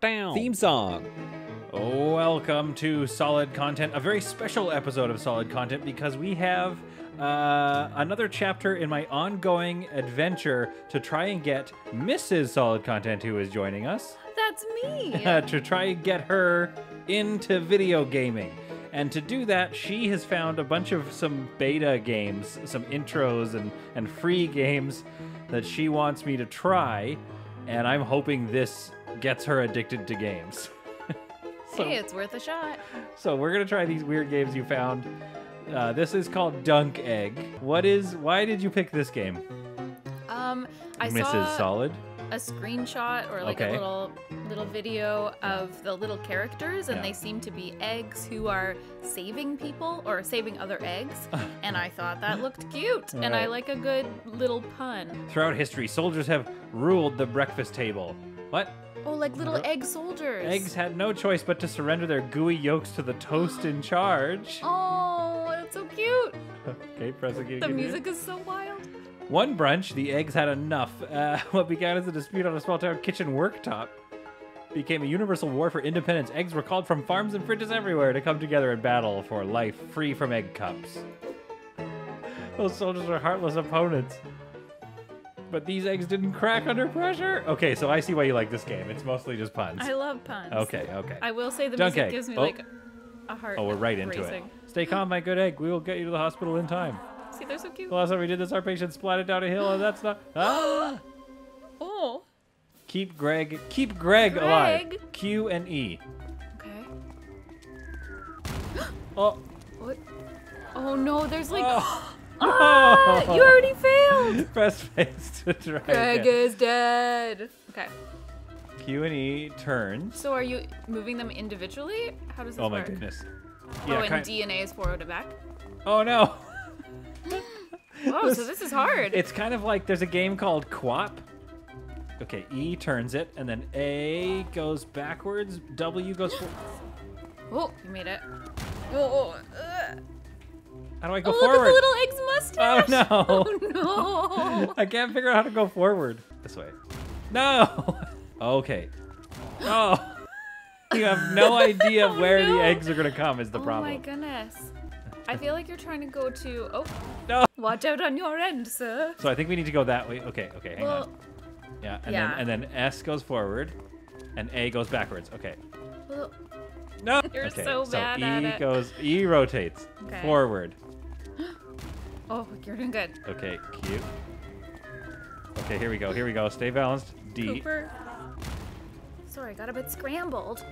Theme song. Welcome to Solid Content, a very special episode of Solid Content, because we have another chapter in my ongoing adventure to try and get Mrs. Solid Content, who is joining us. That's me! To try and get her into video gaming. And to do that, she has found a bunch of some beta games, some intros and free games that she wants me to try, and I'm hoping this gets her addicted to games. So, hey, it's worth a shot. So we're gonna try these weird games you found. This is called Dunk Egg. Why did you pick this game? I Mrs. saw Solid. A screenshot or like a little video of the little characters, and they seem to be eggs who are saving people or saving other eggs, and I thought that looked cute, and I like a good little pun. Throughout history, soldiers have ruled the breakfast table. What? Oh, like little egg soldiers. Eggs had no choice but to surrender their gooey yolks to the toast in charge. Oh, that's so cute. Okay, prosecuting. The music is so wild. One brunch, the eggs had enough. What began as a dispute on a small town kitchen worktop became a universal war for independence. Eggs were called from farms and fridges everywhere to come together in battle for life free from egg cups. Those soldiers were heartless opponents. But these eggs didn't crack under pressure. Okay, so I see why you like this game. It's mostly just puns. I love puns. Okay, okay. I will say the Dunk music egg. Gives me like a heart. Oh, we're right into racing. It. Stay calm, my good egg. We will get you to the hospital in time. See, they're so cute. The last time we did this, our patient splatted down a hill, and that's not. Ah! Oh. Keep Greg alive. Q and E. Okay. Oh. What? Oh no! There's like. Oh. Ah, oh. You already failed! Press face to try Greg again. Is dead. Okay. Q and E turn. So are you moving them individually? How does this work? Oh my goodness. Yeah, and DNA is forward and back? Oh no. Whoa, so this is hard. It's kind of like there's a game called QWOP. Okay, E turns it, and then A goes backwards, W goes forward. Oh, you made it. Oh, how do I go forward? Look at the little egg's mustache! Oh no! Oh no! I can't figure out how to go forward. This way. No! Okay. Oh! You have no idea where the eggs are gonna come is the problem. Oh my goodness. I feel like you're trying to go to... Oh! No! Watch out on your end, sir. So I think we need to go that way. Okay, okay, hang on. Yeah, and then S goes forward, and A goes backwards. Okay. Well, no! You're so bad at it. So E goes... E rotates forward. Oh, you're doing good. Okay, Q. Okay, here we go. Stay balanced. D. Cooper. Sorry, got a bit scrambled.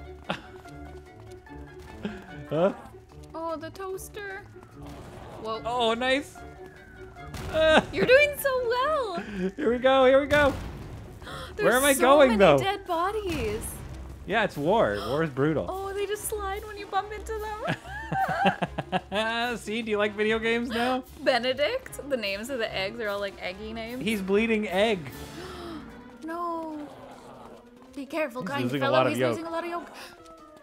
Huh? Oh, the toaster. Whoa. Oh, nice. You're doing so well. Here we go. Where am I going, though? There's so many dead bodies. Yeah, it's war. War is brutal. Oh, they just slide when you bump into them. See, do you like video games now? Benedict, the names of the eggs are all like eggy names. He's bleeding egg. No. Be careful, kind fellow. He's losing a lot of yolk.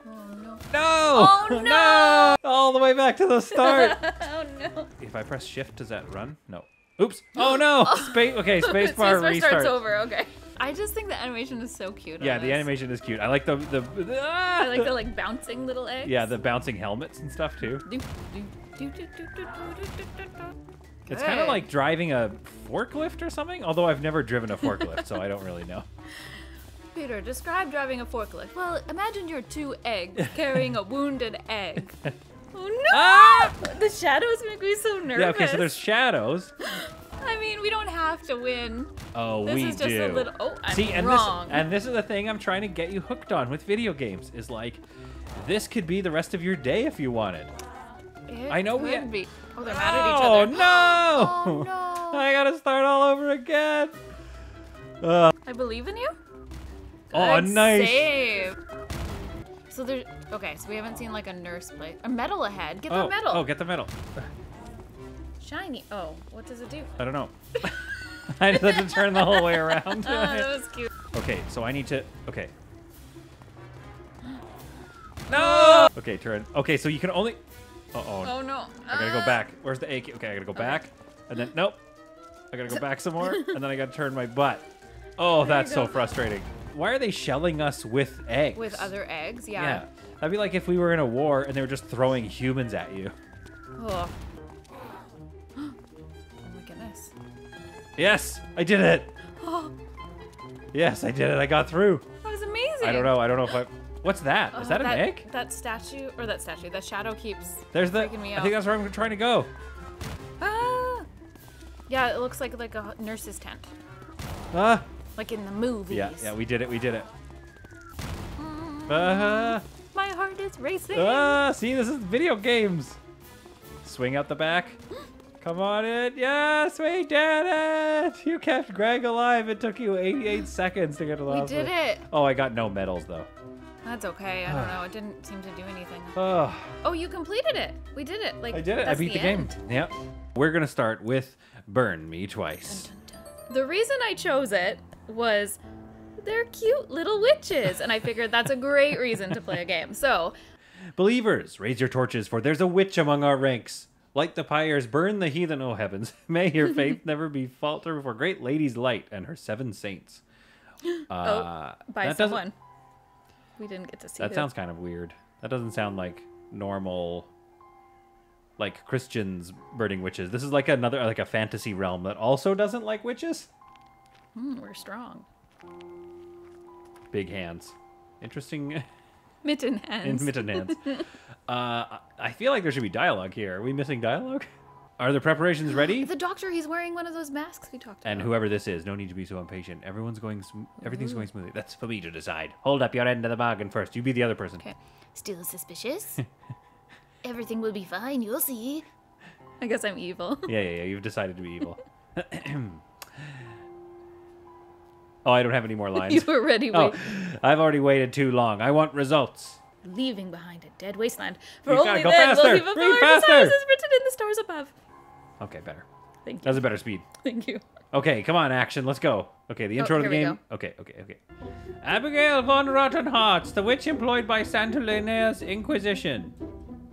Oh no. No! Oh no! All the way back to the start. Oh no. If I press shift, does that run? No. Oops. Oh no! Spacebar restarts over, okay. I just think the animation is so cute. Yeah, the animation is cute. I like I like the like bouncing little eggs. Yeah, the bouncing helmets and stuff too. It's kind of like driving a forklift or something. Although I've never driven a forklift, so I don't really know. Peter, describe driving a forklift. Well, imagine you're two eggs carrying a wounded egg. Oh no! Ah! The shadows make me so nervous. Yeah. Okay, so there's shadows. I mean, we don't have to win. Oh, we do. This is just a little. Oh, I'm wrong. And this is the thing I'm trying to get you hooked on with video games. Is like, this could be the rest of your day if you wanted. I know we could be. Oh, they're mad at each other. No! Oh no! I gotta start all over again. I believe in you. Oh, nice. Save. So there's so we haven't seen like a nurse play a medal ahead. Get the medal. Oh, get the medal. Shiny. Oh, what does it do? I don't know. I just had to turn the whole way around. Oh, that was cute. Okay, so I need to. Okay. No. Okay, turn. Okay, so you can only. Oh. Oh no. I gotta go back. Where's the AK? Okay, I gotta go back, and then nope. I gotta go back some more, and then I gotta turn my butt. Oh, that's so frustrating. why are they shelling us with eggs? With other eggs, yeah. Yeah. That'd be like if we were in a war and they were just throwing humans at you. Oh. Oh my goodness. Yes, I did it. Yes, I did it. I got through. That was amazing. I don't know. I don't know if I... What's that? Is that an egg? That statue. The shadow keeps freaking me out. I think that's where I'm trying to go. Ah. Yeah, it looks like a nurse's tent. Ah. Like in the movies. Yeah, yeah, we did it. We did it. My heart is racing. See, this is video games. Swing out the back. Come on in. Yes, we did it. You kept Greg alive. It took you 88 seconds to get alive. We did it. Oh, I got no medals, though. That's okay. I don't know. It didn't seem to do anything. Oh, you completed it. We did it. Like, I did it. I beat the game. Yep. We're going to start with Burn Me Twice. Dun, dun, dun. The reason I chose it was they're cute little witches. And I figured that's a great reason to play a game. So, believers, raise your torches, for there's a witch among our ranks. Light the pyres, burn the heathen, oh heavens. May your faith never be falter before Great Lady's Light and her seven saints. By someone. We didn't get to see that. Who. Sounds kind of weird. That doesn't sound like normal, like Christians burning witches. This is like another, like a fantasy realm that also doesn't like witches. We're strong. Big hands. Interesting. Mitten hands. Mitten hands. I feel like there should be dialogue here. Are we missing dialogue? Are the preparations ready? The doctor, he's wearing one of those masks we talked about. And whoever this is, no need to be so impatient. Everything's going smoothly. That's for me to decide. Hold up your end of the bargain first. You be the other person. Okay. Still suspicious? Everything will be fine. You'll see. I guess I'm evil. Yeah. You've decided to be evil. Oh, I don't have any more lines. You were ready. Oh, I've already waited too long. I want results. Leaving behind a dead wasteland. For only then will he fulfill our desires as written in the stars above. Okay, better. Thank you. That was a better speed. Thank you. Okay, come on, action. Let's go. Okay, the intro to the game. Okay. Abigail von Rottenhearts, the witch employed by Santa Linnea's Inquisition,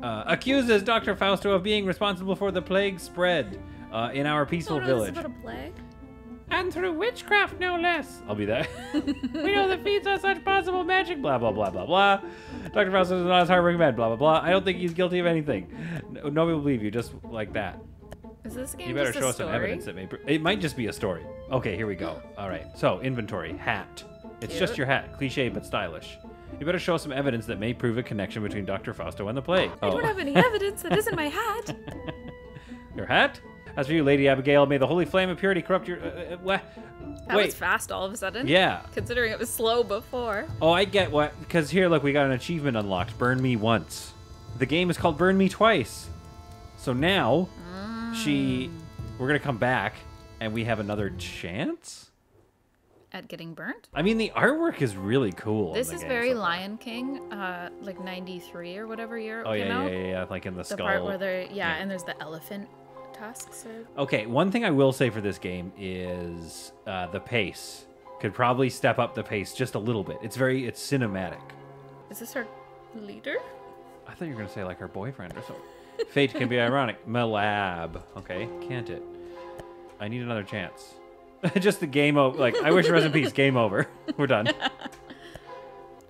accuses Dr. Fausto of being responsible for the plague spread in our peaceful village. This is about a plague? And through witchcraft, no less. I'll be there. We know the feats are such possible magic. Blah, blah, blah, blah, blah. Dr. Fausto is not as harboring man. Blah, blah, blah. I don't think he's guilty of anything. No, nobody will believe you. Just like that. Is this game just a story? You better show us some evidence. It might just be a story. Okay, here we go. All right. So, inventory. Hat. It's just your hat. Cliche, but stylish. You better show us some evidence that may prove a connection between Dr. Fausto and the plague. I don't have any evidence that isn't my hat. Your hat? As for you, Lady Abigail, may the holy flame of purity corrupt your... That was fast all of a sudden. Yeah. Considering it was slow before. Oh, I get what... Because here, look, we got an achievement unlocked. Burn Me Once. The game is called Burn Me Twice. So now, we're going to come back, and we have another chance? At getting burnt? I mean, the artwork is really cool. This is very Lion King, like 93 or whatever year it came out. Yeah. Like in the skull. The part where they're... Yeah, and there's the elephant... Tasks or... Okay, one thing I will say for this game is the pace. Could probably step up the pace just a little bit. It's cinematic. Is this her leader? I thought you were gonna say like her boyfriend or something. Fate can be ironic. Malab. Okay, can't it? I need another chance. Just the game over. Like I wish rest in peace. Game over. We're done.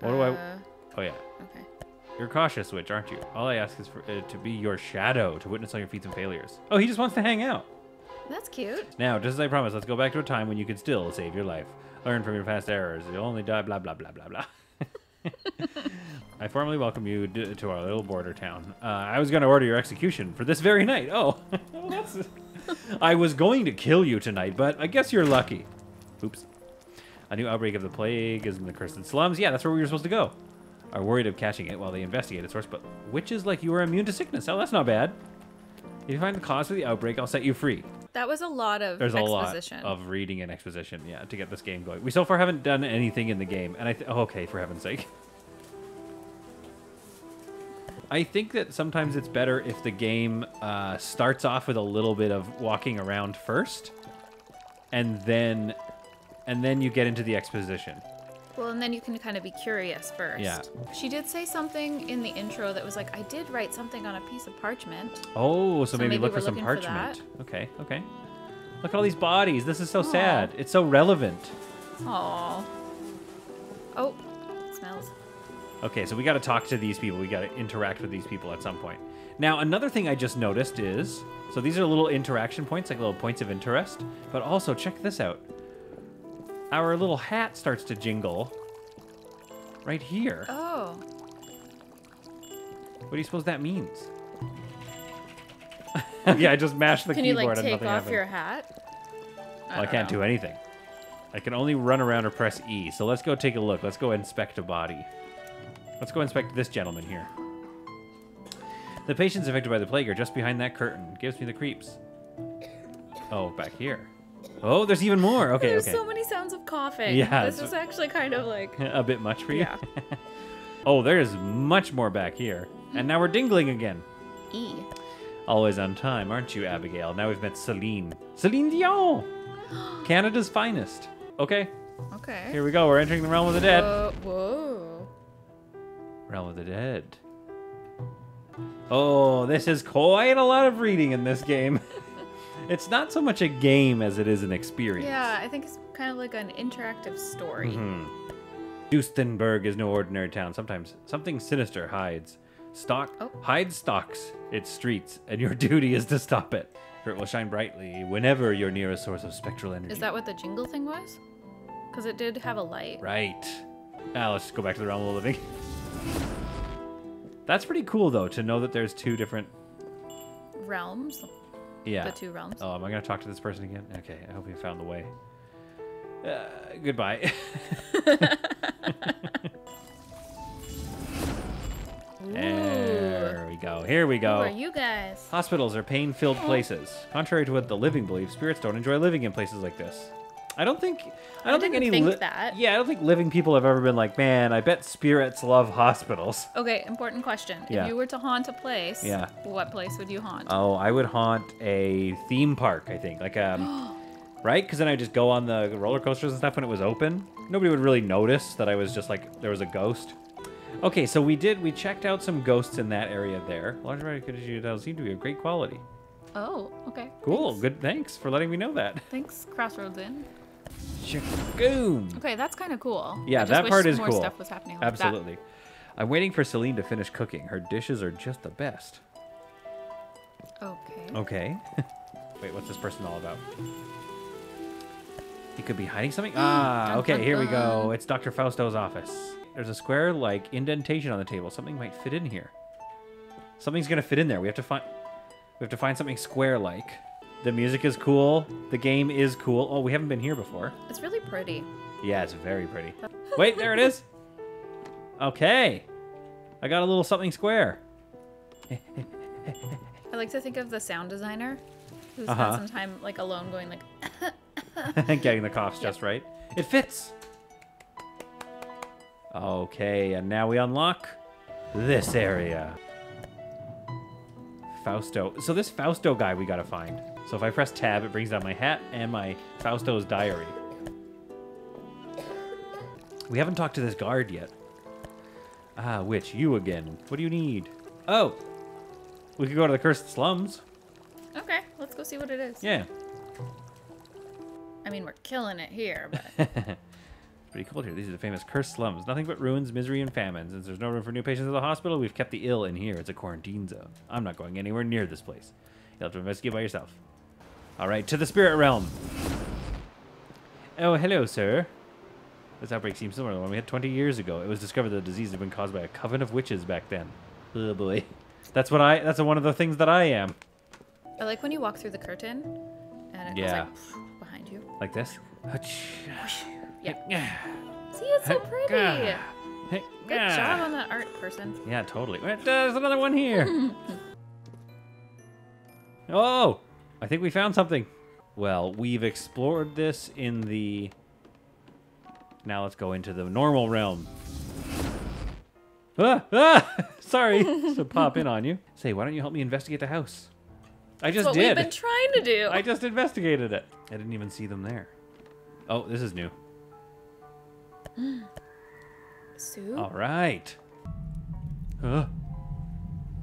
What do I? Oh yeah. Okay. You're cautious, witch, aren't you? All I ask is for to be your shadow, to witness all your feats and failures. Oh, he just wants to hang out. That's cute. Now, just as I promised, let's go back to a time when you could still save your life. Learn from your past errors. You'll only die, blah, blah, blah, blah, blah. I formally welcome you to our little border town. I was going to order your execution for this very night. Oh, I was going to kill you tonight, but I guess you're lucky. Oops. A new outbreak of the plague is in the cursed slums. Yeah, that's where we were supposed to go. Are worried of catching it while they investigate its source, but witches like you are immune to sickness. Oh, that's not bad. If you find the cause of the outbreak, I'll set you free. That was a lot of exposition. There's a lot of reading and exposition, yeah, to get this game going. We so far haven't done anything in the game, and okay, for heaven's sake. I think that sometimes it's better if the game starts off with a little bit of walking around first, and then you get into the exposition. Well, and then you can kind of be curious first. Yeah. She did say something in the intro that was like, I did write something on a piece of parchment. Oh, so maybe look for some parchment. Okay. Look at all these bodies. This is so sad. It's so relevant. Oh. Oh, it smells. Okay, so we got to talk to these people. We got to interact with these people at some point. Now, another thing I just noticed is, so these are little interaction points, like little points of interest, but also check this out. Our little hat starts to jingle right here. Oh. What do you suppose that means? Yeah, I just mashed the keyboard and nothing happened. Can you, like, take off your hat? Well, I can't do anything. I can only run around or press E. So let's go take a look. Let's go inspect a body. Let's go inspect this gentleman here. The patients affected by the plague are just behind that curtain. Gives me the creeps. Oh, back here. Oh, there's even more. Okay, there's so many sounds of coughing. Yeah, this is actually kind of like... a bit much for you? Yeah. Oh, there's much more back here. And now we're dingling again. E. Always on time, aren't you, Abigail? Now we've met Celine. Celine Dion! Canada's finest. Okay. Okay. Here we go. We're entering the Realm of the Dead. Whoa. Realm of the Dead. Oh, this is quite a lot of reading in this game. It's not so much a game as it is an experience. Yeah, I think it's kind of like an interactive story. Mm-hmm. Dustenberg is no ordinary town. Sometimes something sinister hides stalks its streets, and your duty is to stop it. For it will shine brightly whenever you're near a source of spectral energy. Is that what the jingle thing was? Because it did have a light. Right. Now let's just go back to the Realm of the Living. That's pretty cool, though, to know that there's two different... realms? Yeah. The two realms. Oh, am I going to talk to this person again? Okay, I hope you found the way. Goodbye. There we go. Here we go. Who are you guys? Hospitals are pain-filled places. Contrary to what the living believe, spirits don't enjoy living in places like this. I don't think Yeah, I don't think living people have ever been like, man, I bet spirits love hospitals. Okay, important question. Yeah. If you were to haunt a place, what place would you haunt? Oh, I would haunt a theme park, I think. Like right? Because then I would just go on the roller coasters and stuff when it was open. Nobody would really notice that I was just like, there was a ghost. Okay, so we checked out some ghosts in that area there. Large variety of details seem to be of great quality. Oh, okay. Cool, thanks. Good, thanks for letting me know that. Thanks, Crossroads Inn. Shagoom! Okay, that's kind of cool. Yeah, that part is cool. I just wish more stuff was happening like that. Absolutely. I'm waiting for Celine to finish cooking. Her dishes are just the best. Okay. Okay. Wait, what's this person all about? He could be hiding something? Ah, okay, here we go. It's Dr. Fausto's office. There's a square-like indentation on the table. Something might fit in here. Something's gonna fit in there. We have to find something square-like. The music is cool. The game is cool. Oh, we haven't been here before. It's really pretty. Yeah, it's very pretty. Wait, there it is. Okay, I got a little something square. I like to think of the sound designer who's had some time like alone, going like getting the coughs just right. It fits. Okay, and now we unlock this area. Fausto. So this Fausto guy we gotta find. So if I press tab, it brings down my hat and my Fausto's diary. We haven't talked to this guard yet. Ah, witch, you again. What do you need? Oh, we could go to the cursed slums. Okay, let's go see what it is. Yeah. I mean, we're killing it here, but... Pretty cold here. These are the famous cursed slums. Nothing but ruins, misery, and famine. Since there's no room for new patients at the hospital, we've kept the ill in here. It's a quarantine zone. I'm not going anywhere near this place. You'll have to investigate by yourself. All right, to the spirit realm. Oh, hello, sir. This outbreak seems similar to the one we had 20 years ago. It was discovered that the disease had been caused by a coven of witches back then. Oh boy, that's one of the things that I am. I like when you walk through the curtain, and it goes like behind you. Like this. Yeah. See, it's so pretty. Good job on that art person. Yeah, totally. There's another one here. Oh, I think we found something. Well, we've explored this in the... Now let's go into the normal realm. Sorry to pop in on you. Say, why don't you help me investigate the house? I just did. That's what we've been trying to do. I just investigated it. I didn't even see them there. Oh, this is new. Sue? All right. Huh.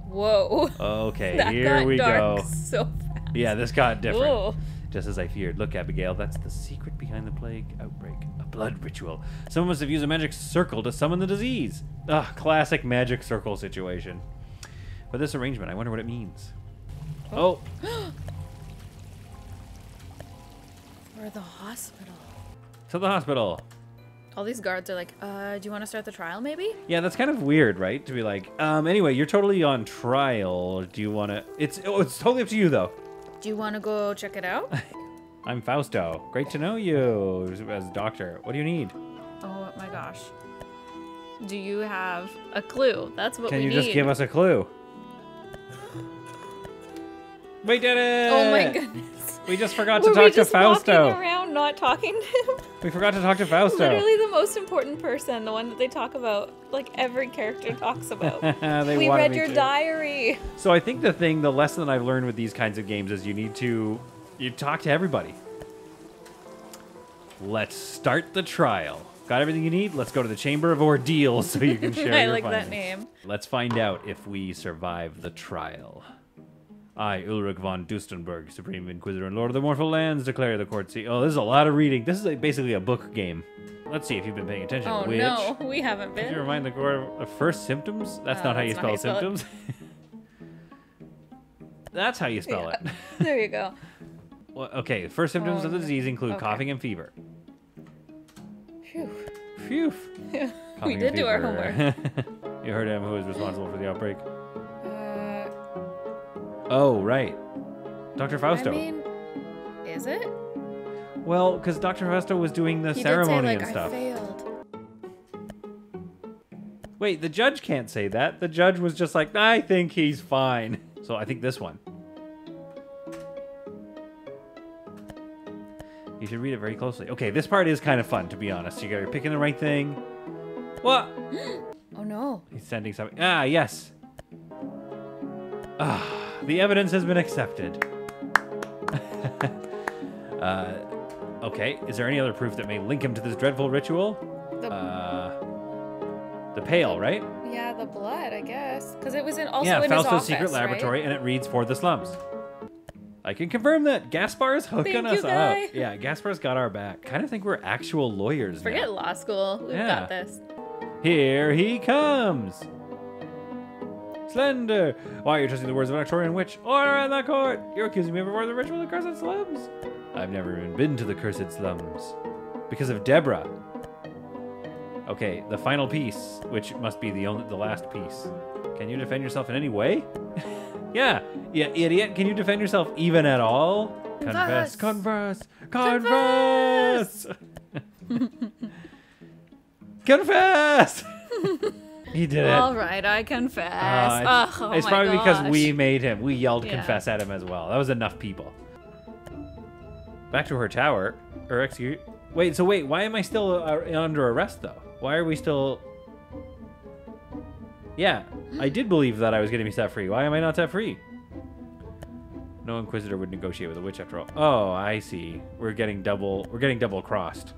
Whoa. Okay, here we go. That got dark so fast. Yeah, this got different. Whoa. just as I feared. Look, Abigail, that's the secret behind the plague outbreak. A blood ritual. Someone must have used a magic circle to summon the disease. Ah, classic magic circle situation. But this arrangement, I wonder what it means. Oh. We're at the hospital. To the hospital. All these guards are like, do you want to start the trial, maybe? Yeah, that's kind of weird, right? To be like, anyway, you're totally on trial. Do you want to... It's totally up to you, though. Do you want to go check it out? I'm Fausto. Great to know you as a doctor. What do you need? Oh, my gosh. Do you have a clue? That's what we need. Can you just give us a clue? We did it! Oh, my goodness. We just forgot to talk to Fausto. Were we just walking around not talking to him? We forgot to talk to Fausto. Literally the most important person, the one that they talk about, like every character talks about. We read your diary. So I think the lesson that I've learned with these kinds of games is you talk to everybody. Let's start the trial. Got everything you need? Let's go to the Chamber of Ordeals so you can share your findings. I like that name. Let's find out if we survive the trial. I, Ulrich von Dustenberg, Supreme Inquisitor and Lord of the Mortal Lands, declare the court seat. Oh, this is a lot of reading. This is basically a book game. Let's see if you've been paying attention. Oh, which, no, we haven't been. Did you remind the court of the first symptoms? That's not how you spell symptoms. That's how you spell it. There you go. Well, okay, first symptoms of the disease include coughing and fever. Phew. Phew. We did do our homework. You heard him, who is responsible for the outbreak. Oh, right. Dr. Fausto. I mean, is it? Well, because Dr. Fausto was doing the ceremony and stuff. He did say, like, I failed. Wait, the judge can't say that. The judge was just like, I think he's fine. So I think this one. You should read it very closely. Okay, this part is kind of fun, to be honest. You're picking the right thing. What? Oh, no. He's sending something. Ah, yes. Ah. The evidence has been accepted. Okay, is there any other proof that may link him to this dreadful ritual? The pail, right? Yeah, the blood, I guess. Because it was also in Fausto's his office, secret laboratory, right? And it reads for the slums. I can confirm that. Gaspar's hooking us up. Yeah, Gaspar's got our back. Kind of think we're actual lawyers now. Forget law school. We've got this. Here he comes. Slender! Why are you trusting the words of an Octorian witch? Order in the court! You're accusing me before the ritual of the cursed slums! I've never even been to the cursed slums. Because of Deborah. Okay, the final piece, which must be the last piece. Can you defend yourself in any way? Yeah, idiot. Can you defend yourself even at all? Confess, converse, converse! Confess! He did it. All right, I confess. It's probably because we made him. We yelled confess at him as well. That was enough people. Back to her tower. Or excuse. Wait, so wait. Why am I still under arrest, though? Why are we still... Yeah, I did believe that I was going to be set free. Why am I not set free? No Inquisitor would negotiate with a witch after all. Oh, I see. We're getting double crossed.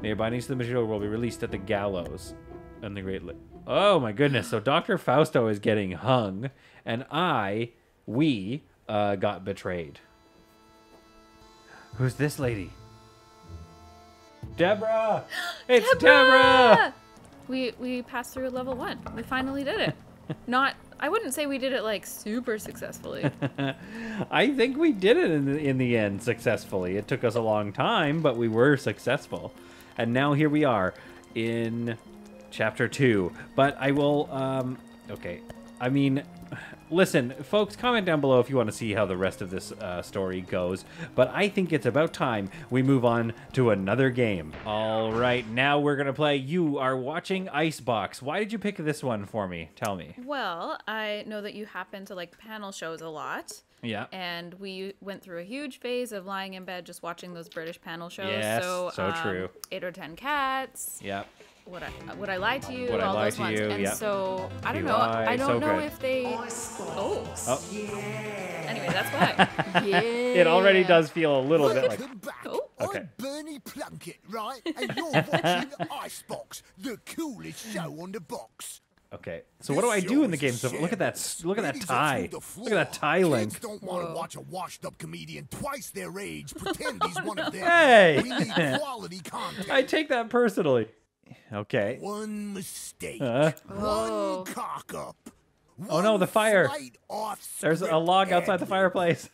May your bindings to the material will be released at the gallows. And the great... Oh my goodness, so Dr. Fausto is getting hung, and we got betrayed. Who's this lady? Deborah! It's Deborah! We passed through level 1. We finally did it. I wouldn't say we did it like super successfully. I think we did it in the end successfully. It took us a long time, but we were successful. And now here we are in... Chapter 2, but I will, okay. I mean, listen, folks, comment down below if you want to see how the rest of this story goes, but I think it's about time we move on to another game. All right, now we're going to play You Are Watching Icebox. Why did you pick this one for me? Tell me. Well, I know that you happen to like panel shows a lot. Yeah. And we went through a huge phase of lying in bed just watching those British panel shows. Yes, so true. 8 or 10 Cats. Yeah. Would I lie to you? So I don't know. I don't know if they. Oh. Yeah. Anyway, that's why. Yeah. It already does feel a little bit like. Oh. Okay. I'm Bernie Plunkett, right? And you're watching Icebox, the coolest show on the box. Okay, so what do I do in the game? So look at that! Look at that tie! Look at that tie link! Kids don't want to watch a washed-up comedian twice their age pretend he's one of them. Hey! We need quality content. I take that personally. Okay. One mistake. One cock up. Oh no! The fire! There's a log outside the fireplace.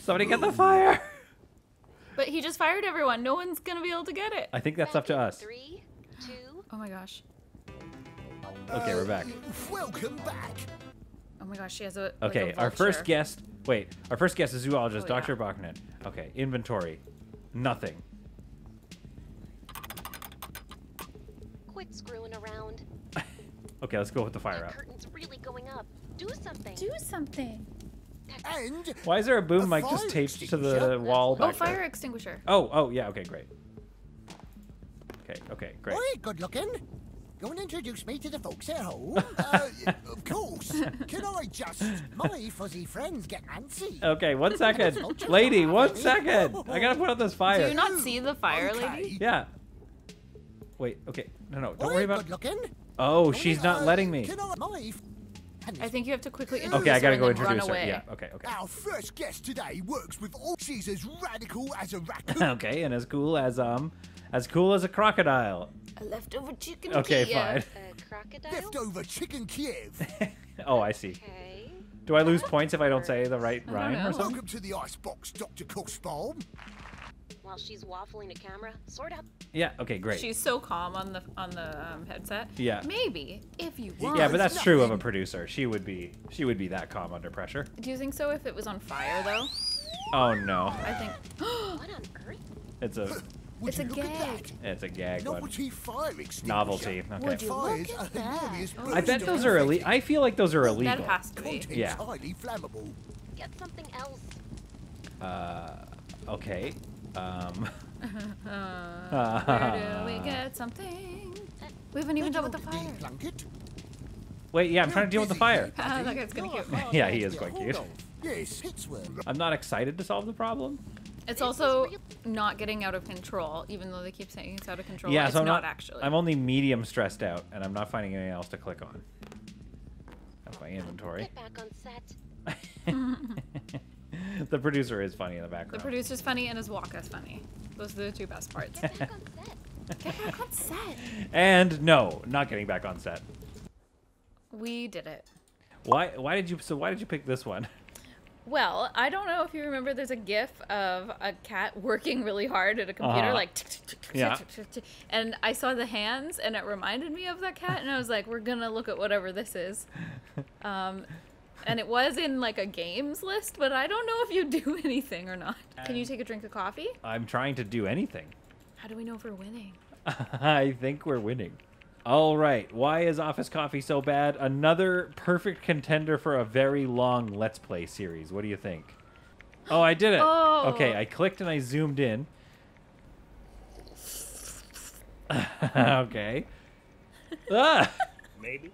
Somebody get the fire! But he just fired everyone. No one's gonna be able to get it. I think that's up to us. 3, 2. Oh my gosh. Okay, we're back. Welcome back. Oh my gosh, she has a. Okay, like a our first guest is zoologist, oh, Dr. Bachman. Okay, inventory, nothing. Quit screwing around. Okay, let's go with the fire up. Curtain's really going up. Do something. Do something. And why is there a boom mic just taped to the wall? Oh, fire extinguisher. Oh, oh yeah. Okay, great. Okay, okay, great. Hey, good looking. Don't introduce me to the folks at home. Of course. Can I just... My fuzzy friends get antsy. Okay, 1 second. Lady, 1 second. I gotta put out this fire. Do you not see the fire, lady? Yeah. Wait, okay. No, no, don't worry about... Oh, she's not letting me. I think you have to quickly introduce her. Okay, I gotta go introduce her. Yeah, okay, okay. Our first guest today works with all... She's as radical as a raccoon. Okay, and as cool as a crocodile. A leftover chicken Kiev. Okay, fine. Leftover chicken Kiev. Oh, I see. Okay. Do I lose points if I don't say the right rhyme or something? Welcome to the Icebox, Dr. Kussbaum. While she's waffling at camera, sort up. Yeah. Okay. Great. She's so calm on the headset. Yeah. Maybe if you want. Yeah, but that's true of a producer. She would be that calm under pressure. Do you think so? If it was on fire, though. Oh no. I think. What on earth? It's a. It's a gag. It's a gag. Novelty fire extinguisher. Novelty. Okay. Would you look at that? I bet those are illegal. I feel like those are illegal. That has to be. Yeah. Highly flammable. Get something else. Okay. Where do we get something? We haven't even dealt with the fire. Wait, yeah, I'm trying to deal with the fire. That guy's gonna cute. Yeah, he is quite cute. I'm not excited to solve the problem. It's also not getting out of control, even though they keep saying it's out of control. Yeah, so I'm not actually. I'm only medium stressed out, and I'm not finding anything else to click on. That's my inventory. Get back on set. The producer is funny in the background. The producer's funny and his walk is funny. Those are the two best parts. Get back on set. Get back on set. And no, not getting back on set. We did it. Why did you? So why did you pick this one? Well, I don't know if you remember, there's a GIF of a cat working really hard at a computer, like, and I saw the hands, and it reminded me of that cat, and I was like, we're gonna look at whatever this is. And it was in, like, a games list, but I don't know if you do anything or not. Can you take a drink of coffee? I'm trying to do anything. How do we know if we're winning? I think we're winning. All right, why is Office Coffee so bad? Another perfect contender for a very long Let's Play series. What do you think? Oh, I did it. Oh. Okay, I clicked and I zoomed in. Okay. Ah. Maybe.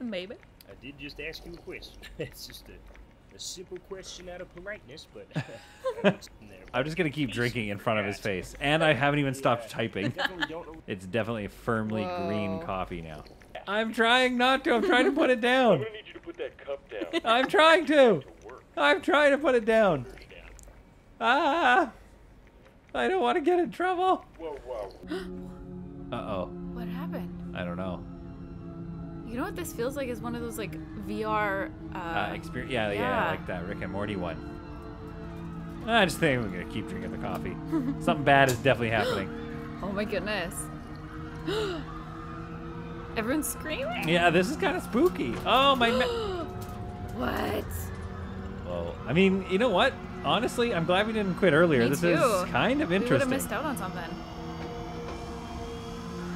Maybe. I did just ask you a question. It's just a simple question out of politeness, but... I'm just going to keep drinking in front of his face. And I haven't even stopped typing. It's definitely firmly green coffee now. I'm trying not to. I'm trying to put it down. I'm going to need you to put that cup down. I'm trying to. I'm trying to put it down. Ah. I don't want to get in trouble. Uh-oh. What happened? I don't know. You know what this feels like is one of those, like, VR... experience. Yeah, yeah, like that Rick and Morty one. I just think we're going to keep drinking the coffee. Something bad is definitely happening. Oh, my goodness. Everyone's screaming? Yeah, this is kind of spooky. Oh, my... What? Well, I mean, you know what? Honestly, I'm glad we didn't quit earlier. Me too. This is kind of interesting. We would have missed out on something.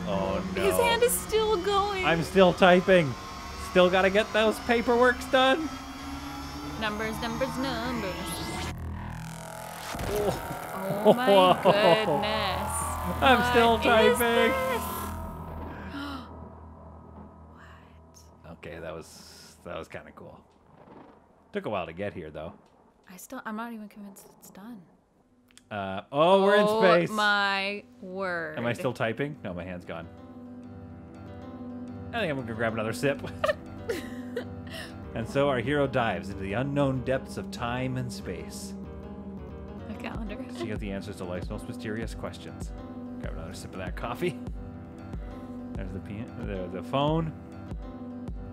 Oh, no. His hand is still going. I'm still typing. Still got to get those paperworks done. Numbers, numbers, numbers. Oh, oh my goodness. I'm still typing. What? Okay, that was kind of cool. Took a while to get here, though. I'm not even convinced it's done. Oh, we're in space. Oh, my word. Am I still typing? No, my hand's gone. I think I'm gonna grab another sip. And so our hero dives into the unknown depths of time and space. A calendar. She got the answers to life's most mysterious questions. Grab another sip of that coffee. There's the phone.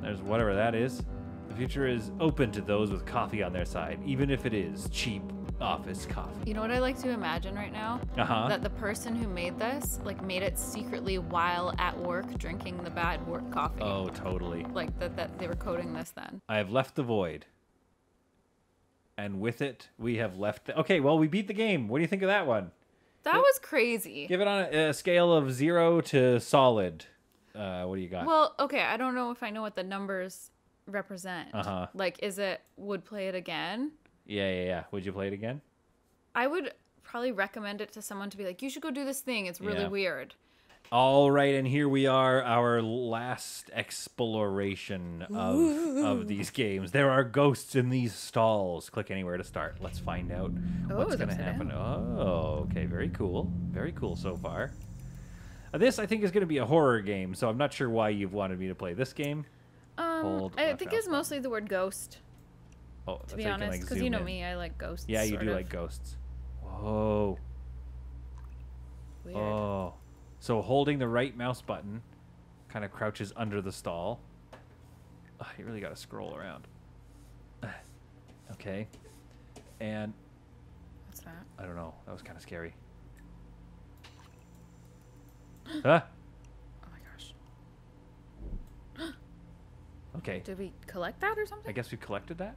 There's whatever that is. The future is open to those with coffee on their side, even if it is cheap office coffee. You know what I like to imagine right now? Uh-huh. That the person who made this, like, made it secretly while at work drinking the bad work coffee. Oh, totally. Like, that they were coding this then. I have left the void. And with it, we have left the... Okay, well, we beat the game. What do you think of that one? That was crazy. Give it on a scale of 0 to solid. What do you got? Well, okay, I don't know if I know what the numbers represent. Uh-huh. Like, is it, would play it again? Yeah. Would you play it again? I would probably recommend it to someone to be like, you should go do this thing. It's really weird. All right, and here we are, our last exploration of these games. There are ghosts in these stalls. Click anywhere to start. Let's find out what's going to happen. Oh, okay, very cool. Very cool so far. This, I think, is going to be a horror game, so I'm not sure why you've wanted me to play this game. I think it's mostly the word ghost. Oh, to be honest, because you know me, I like ghosts. Yeah, you do like ghosts. Whoa. Weird. Oh. So holding the right mouse button kind of crouches under the stall. Oh, you really got to scroll around. Okay. And... What's that? I don't know. That was kind of scary. Huh? Oh, my gosh. Okay. Did we collect that or something? I guess we collected that.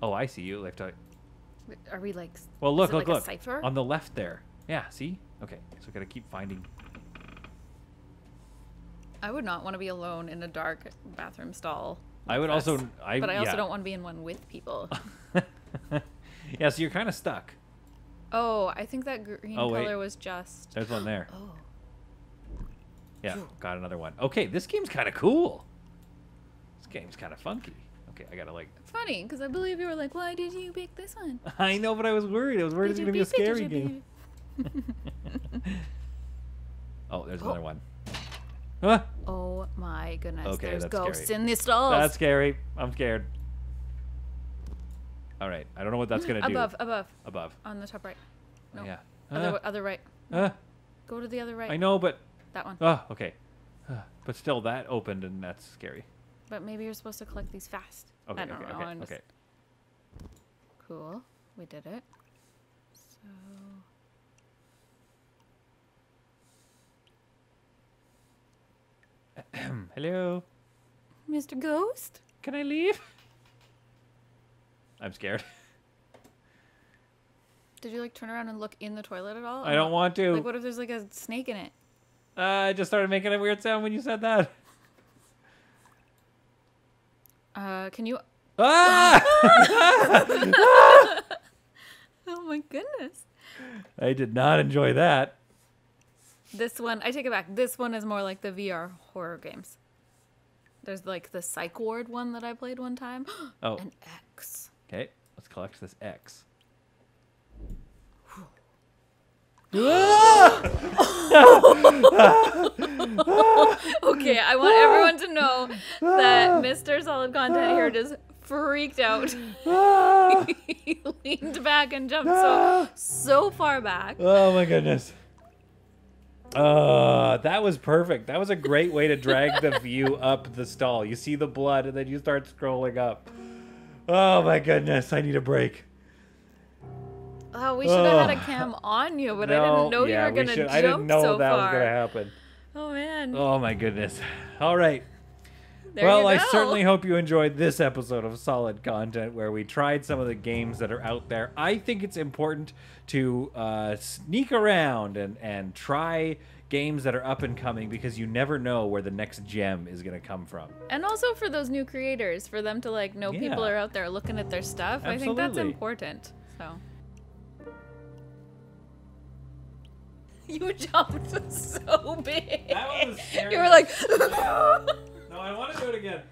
Oh, I see you. Are we like... Well, look. A cipher? On the left there. Yeah, see? Okay, so we got to keep finding... I would not want to be alone in a dark bathroom stall. I also don't want to be in one with people. Yeah, so you're kind of stuck. Oh, I think that green color was just... There's one there. Oh. Yeah, got another one. Okay, this game's kind of cool. This game's kind of funky. Okay, I got to like... Funny, because I believe you were like, why did you pick this one? I know, but I was worried. I was worried it was going to be a scary game. Oh, there's another one. Huh? Oh my goodness. Okay, there's ghosts in these stalls. That's scary. I'm scared. All right. I don't know what that's going to do. Above. On the top right. No. Yeah. Other right. Go to the other right. I know, but... That one. Oh, okay. But still, that opened, and that's scary. But maybe you're supposed to collect these fast. Okay, I don't know. Okay. Cool. We did it. So... Hello, Mr. Ghost. Can I leave? I'm scared. Did you like turn around and look in the toilet at all? I don't want to. Like, what if there's like a snake in it? I just started making a weird sound when you said that. Can you? Ah! Oh my goodness! I did not enjoy that. This one, I take it back. This one is more like the VR horror games. There's like the Psych Ward one that I played one time. Oh. An X. Okay, let's collect this X. Okay, I want everyone to know that Mr. Solid Content here just freaked out. He leaned back and jumped so far back. Oh my goodness. That was perfect. That was a great way to drag the view up the stall. You see the blood and then you start scrolling up. Oh my goodness, I need a break. Oh, we should have had a cam on you, but I didn't know you were going to jump so far. I didn't know that was going to happen. Oh man. Oh my goodness. All right. Well, I certainly hope you enjoyed this episode of Solid Content where we tried some of the games that are out there. I think it's important to sneak around and try games that are up and coming because you never know where the next gem is going to come from. And also for those new creators, for them to like know people are out there looking at their stuff. Absolutely. I think that's important. So you jumped so big. That was scary. You were like... No, I want to do it again.